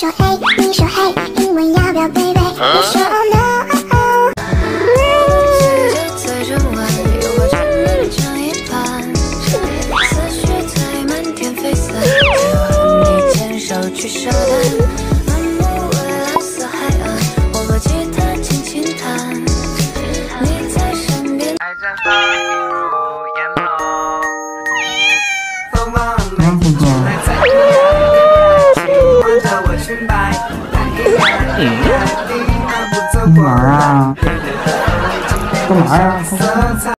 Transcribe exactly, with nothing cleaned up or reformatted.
说哎，你说嘿，英文要不要 baby？ 我说 oh no oh oh。干嘛呀？